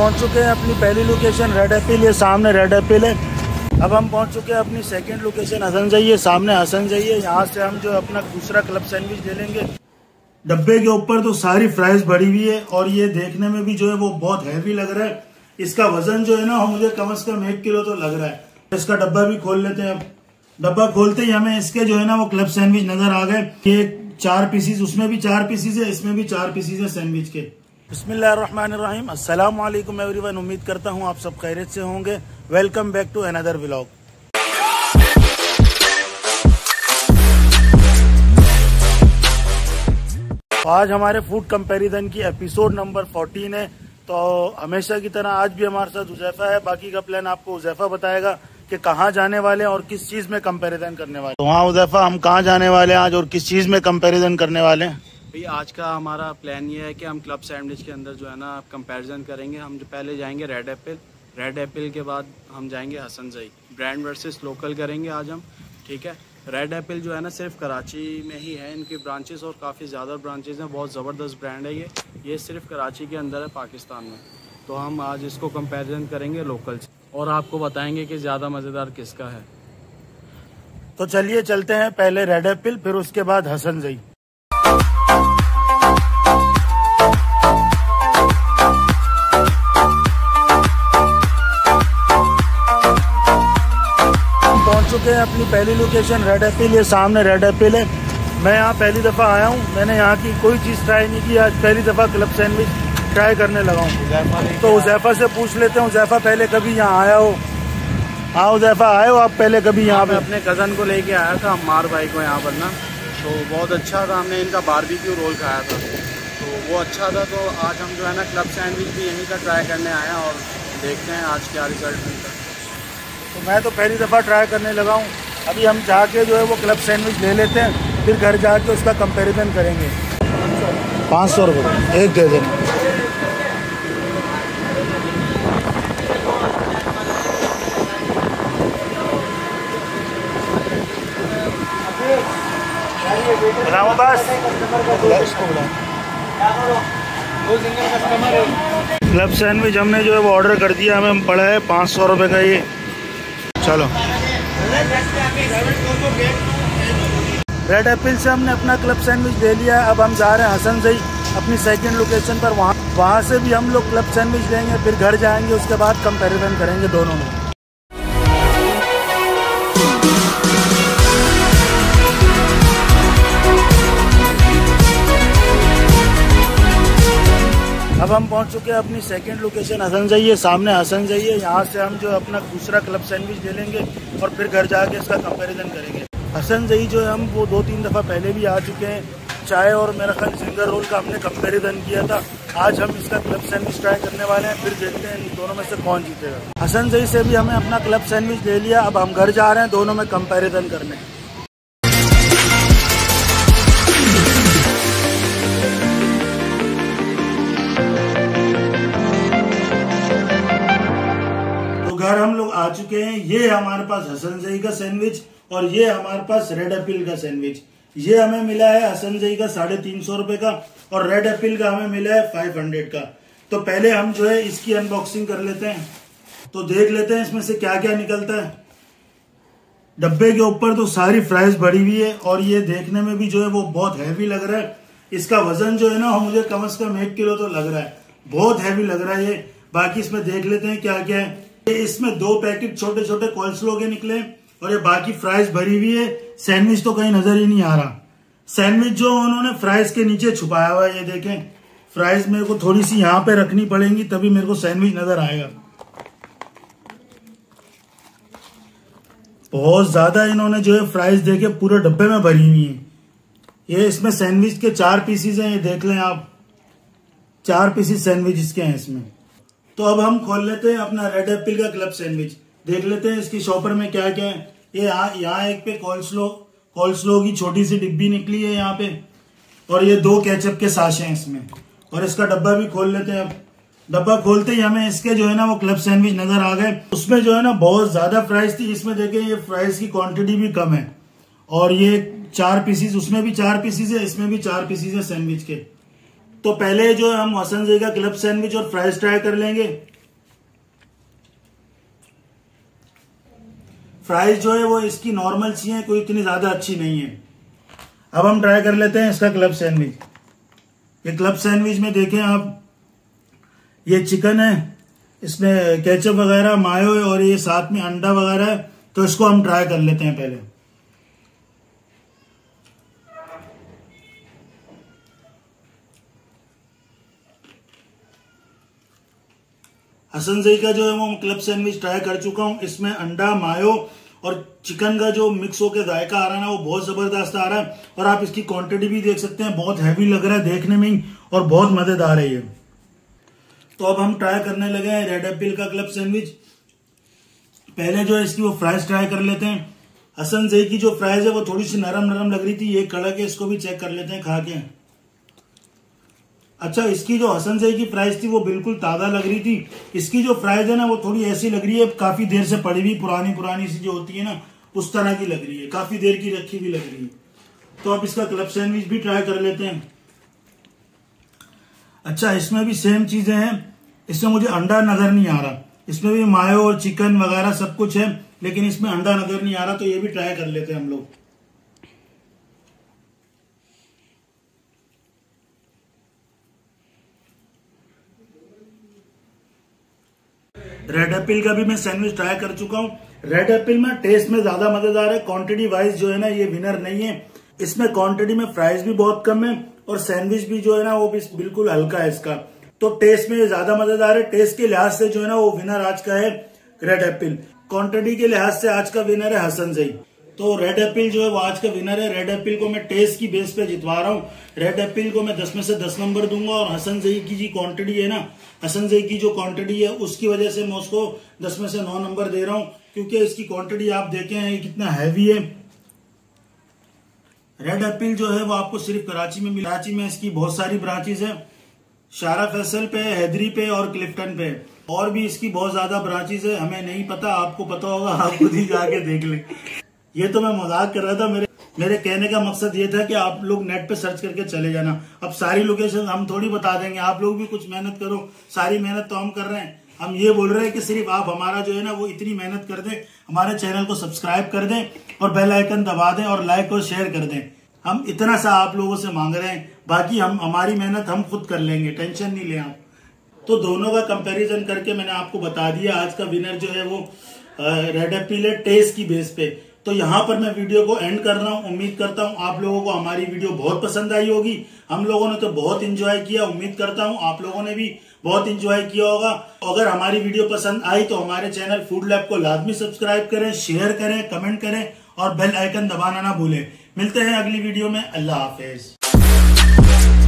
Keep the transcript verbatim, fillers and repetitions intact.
पहुंच चुके हैं अपनी पहली लोकेशन रेड एपल, ये सामने रेड एपल है। अब हम पहुंच चुके हैं अपनी सेकंड लोकेशन हसन जाइए, सामने हसन जाइए। यहाँ से हम जो अपना दूसरा क्लब सैंडविच ले लेंगे। डब्बे के ऊपर तो सारी फ्राइज भरी हुई है और ये देखने में भी जो है वो बहुत हैवी लग रहा है। इसका वजन जो है ना मुझे कम से कम एक किलो तो लग रहा है। इसका डब्बा भी खोल लेते हैं। डब्बा खोलते ही हमें इसके जो है ना वो क्लब सैंडविच नजर आ गए। ये चार पीसीज, उसमें भी चार पीसीज है, इसमें भी चार पीसीज है सैंडविच के। बिस्मिल्लाहिर्रहमानिर्रहीम, अस्सलाम वालेकुम एवरीवन। उम्मीद करता हूँ आप सब खैरियत से होंगे। Welcome back to another vlog. आज हमारे फूड कंपैरिजन की एपिसोड नंबर फोर्टीन है। तो हमेशा की तरह आज भी हमारे साथ हुजैफा है। बाकी का प्लान आपको हुजैफा बताएगा कि कहाँ जाने वाले हैं और किस चीज में कंपैरिजन करने वाले। तो हाँ हुजैफा, हम कहाँ जाने वाले हैं आज और किस चीज में कंपैरिजन करने वाले हैं? भैया आज का हमारा प्लान ये है कि हम क्लब सैंडविच के अंदर जो है ना कंपैरिजन करेंगे। हम जो पहले जाएंगे रेड एपल, रेड एपल के बाद हम जाएंगे हसन जाई। ब्रांड वर्सेस लोकल करेंगे आज हम, ठीक है। रेड एपल जो है ना सिर्फ कराची में ही है, इनकी ब्रांचेस और काफ़ी ज़्यादा ब्रांचेस हैं। बहुत ज़बरदस्त ब्रांड है ये ये सिर्फ कराची के अंदर है, पाकिस्तान में। तो हम आज इसको कंपैरिजन करेंगे लोकल से और आपको बताएंगे कि ज़्यादा मज़ेदार किसका है। तो चलिए चलते हैं, पहले रेड एपल फिर उसके बाद हसन जाई। चुके हैं अपनी पहली लोकेशन रेड एपल, ये सामने रेड एपल है। मैं यहाँ पहली दफ़ा आया हूँ, मैंने यहाँ की कोई चीज़ ट्राई नहीं की। आज पहली दफ़ा क्लब सैंडविच ट्राई करने लगा हूँ। तो हुजैफा से पूछ लेते हैं, हुजैफा पहले कभी यहाँ आया हो? हाँ हुजैफा आए हो आप पहले कभी यहाँ पे? अपने कज़न को लेके आया था अम्मार भाई को यहाँ पर ना, तो बहुत अच्छा था। हमने इनका बारबेक्यू रोल खाया था तो वो अच्छा था। तो आज हम जो है ना क्लब सैंडविच भी यहीं का ट्राई करने आए हैं और देखते हैं आज क्या रिजल्ट मिलता है। तो मैं तो पहली दफ़ा ट्राई करने लगा हूँ। अभी हम जाके जो है वो क्लब सैंडविच ले लेते हैं, फिर घर जाके उसका कंपैरिजन करेंगे। पाँच सौ रुपये एक दर्जन। क्लब सैंडविच हमने जो है वो ऑर्डर कर दिया, हमें पड़ा है पाँच सौ रुपये का ये। चलो रेड एपल से हमने अपना क्लब सैंडविच ले लिया। अब हम जा रहे हैं हसन जाई अपनी सेकंड लोकेशन पर। वहाँ वहाँ से भी हम लोग क्लब सैंडविच लेंगे, फिर घर जाएंगे, उसके बाद कंपैरिजन करेंगे दोनों में। अब हम पहुंच चुके हैं अपनी सेकंड लोकेशन हसन जाइए, सामने हसन जाइए। यहाँ से हम जो अपना दूसरा क्लब सैंडविच ले लेंगे और फिर घर जाके इसका कंपैरिजन करेंगे। हसन जाई जो है हम वो दो तीन दफ़ा पहले भी आ चुके हैं। चाय और मेरा ख्याल जिंगर रोल का हमने कंपैरिजन किया था। आज हम इसका क्लब सैंडविच ट्राई करने वाले हैं, फिर देखते हैं इन दोनों में से कौन जीतेगा। हसन जाई से भी हमें अपना क्लब सैंडविच ले लिया। अब हम घर जा रहे हैं दोनों में कंपैरिजन करने। हम लोग आ चुके हैं। ये हमारे पास हसन जाई का सैंडविच और ये हमारे पास रेड एपल का सैंडविच। ये हमें मिला है हसन जाई का साढ़े तीन सौ रुपए का और रेड एपल का हमें मिला है फाइव हंड्रेड का। तो पहले हम जो है इसकी अनबॉक्सिंग कर लेते हैं, तो देख लेते हैं इसमें से क्या क्या निकलता है। डब्बे के ऊपर तो सारी फ्राइज भरी हुई है और ये देखने में भी जो है वो बहुत हैवी लग रहा है। इसका वजन जो है ना मुझे कम से कम एक किलो तो लग रहा है, बहुत हैवी लग रहा है ये। बाकी इसमें देख लेते हैं क्या क्या है। इसमें दो पैकेट छोटे छोटे कोल्स्लो के निकले और ये बाकी फ्राइज भरी हुई है। सैंडविच तो कहीं नजर ही नहीं आ रहा। सैंडविच जो उन्होंने फ्राइज के नीचे छुपाया हुआ है, ये देखें। फ्राइज मेरे को थोड़ी सी यहाँ पे रखनी पड़ेंगी तभी मेरे को सैंडविच नजर आएगा। बहुत ज्यादा इन्होंने जो है फ्राइज देके पूरे डब्बे में भरी हुई है। ये इसमें सैंडविच के चार पीसीज है, ये देख लें आप। चार पीसीज सैंडविच इसके हैं इसमें। तो अब हम खोल लेते हैं अपना रेड एपल का क्लब सैंडविच, देख लेते हैं इसकी शॉपर में क्या क्या है। ये यहाँ यहाँ एक पे कोल्स्लो कोल्स्लो की छोटी सी डिब्बी निकली है यहाँ पे और ये दो केचप के साशे हैं इसमें। और इसका डब्बा भी खोल लेते हैं। अब डब्बा खोलते ही हमें इसके जो है ना वो क्लब सैंडविच नजर आ गए। उसमें जो है ना बहुत ज्यादा फ्राइज थी, इसमें देखें ये फ्राइज की क्वान्टिटी भी कम है। और ये चार पीसीज, उसमें भी चार पीसीज है, इसमें भी चार पीसीज है सैंडविच के। तो पहले जो हम हसन जय का क्लब सैंडविच और फ्राइज ट्राई कर लेंगे। फ्राइज जो है वो इसकी नॉर्मल सी है, कोई इतनी ज्यादा अच्छी नहीं है। अब हम ट्राई कर लेते हैं इसका क्लब सैंडविच। ये क्लब सैंडविच में देखें आप, ये चिकन है, इसमें केचप वगैरह मायो है और ये साथ में अंडा वगैरह है। तो इसको हम ट्राई कर लेते हैं पहले। हसन जई का जो है वो क्लब सैंडविच ट्राई कर चुका हूँ। इसमें अंडा मायो और चिकन का जो मिक्स होकर जायका आ रहा है वो बहुत जबरदस्त आ रहा है। और आप इसकी क्वांटिटी भी देख सकते हैं, बहुत हैवी लग रहा है देखने में ही और बहुत मजेदार है ये। तो अब हम ट्राई करने लगे हैं रेड एप्पल का क्लब सैंडविच। पहले जो है इसकी वो फ्राइज ट्राई कर लेते हैं। हसन जई की जो फ्राइज है वो थोड़ी सी नरम नरम लग रही थी, ये कड़क है, इसको भी चेक कर लेते हैं खा के। अच्छा, इसकी जो हसन जई की प्राइस थी वो बिल्कुल ताज़ा लग रही थी। इसकी जो प्राइस है ना वो थोड़ी ऐसी लग रही है, काफी देर से पड़ी हुई पुरानी पुरानी सी जो होती है ना उस तरह की लग रही है, काफी देर की रखी हुई लग रही है। तो आप इसका क्लब सैंडविच भी ट्राई कर लेते हैं। अच्छा, इसमें भी सेम चीजें हैं। इसमें मुझे अंडा नजर नहीं आ रहा, इसमें भी मायो और चिकन वगैरह सब कुछ है, लेकिन इसमें अंडा नजर नहीं आ रहा। तो ये भी ट्राई कर लेते हैं हम लोग। रेड एप्पल का भी मैं सैंडविच ट्राई कर चुका हूँ। रेड एप्पल में टेस्ट में ज्यादा मजेदार है, क्वांटिटी वाइज जो है ना ये विनर नहीं है। इसमें क्वांटिटी में फ्राइज भी बहुत कम है और सैंडविच भी जो है ना वो बिल्कुल हल्का है इसका। तो टेस्ट में ये ज्यादा मजेदार है, टेस्ट के लिहाज से जो है ना वो विनर आज का है रेड एप्पल। क्वांटिटी के लिहाज से आज का विनर है हसन जई। तो रेड एप्पल जो है वो आज का विनर है। रेड एप्पल को मैं टेस्ट की बेस पे जितवा रहा हूँ। रेड एप्पल को मैं दस में से दस नंबर दूंगा और हसन जई की जी क्वांटिटी है ना, हसन जई की जो क्वांटिटी है उसकी वजह से मैं उसको दस में से नौ नंबर दे रहा हूँ, क्योंकि इसकी क्वांटिटी आप देखें कितना हैवी है। रेड एप्पल जो है वो आपको सिर्फ कराची में मिल, कराची में इसकी बहुत सारी ब्रांचेज है, शारा फैसल पे, हैदरी पे और क्लिफ्टन पे, और भी इसकी बहुत ज्यादा ब्रांचेज है। हमें नहीं पता, आपको पता होगा, आप खुद ही जाके देख लें। ये तो मैं मजाक कर रहा था, मेरे मेरे कहने का मकसद ये था कि आप लोग नेट पे सर्च करके चले जाना। अब सारी लोकेशन हम थोड़ी बता देंगे, आप लोग भी कुछ मेहनत करो। सारी मेहनत तो हम कर रहे हैं, हम ये बोल रहे हैं कि सिर्फ आप हमारा जो है ना वो इतनी मेहनत कर दें, हमारे चैनल को सब्सक्राइब कर दें और बेल आइकन दबा दें और लाइक और शेयर कर दें। हम इतना सा आप लोगों से मांग रहे हैं, बाकी हम हमारी मेहनत हम खुद कर लेंगे, टेंशन नहीं ले आप। तो दोनों का कंपेरिजन करके मैंने आपको बता दिया आज का विनर जो है वो रेड एप्पल है टेस्ट की बेस पे। तो यहाँ पर मैं वीडियो को एंड कर रहा हूँ। उम्मीद करता हूँ आप लोगों को हमारी वीडियो बहुत पसंद आई होगी। हम लोगों ने तो बहुत एंजॉय किया, उम्मीद करता हूँ आप लोगों ने भी बहुत एंजॉय किया होगा। अगर हमारी वीडियो पसंद आई तो हमारे चैनल फूड लैब को लाजमी सब्सक्राइब करें, शेयर करें, कमेंट करें और बेल आइकन दबाना ना भूलें। मिलते हैं अगली वीडियो में। अल्लाह हाफिज।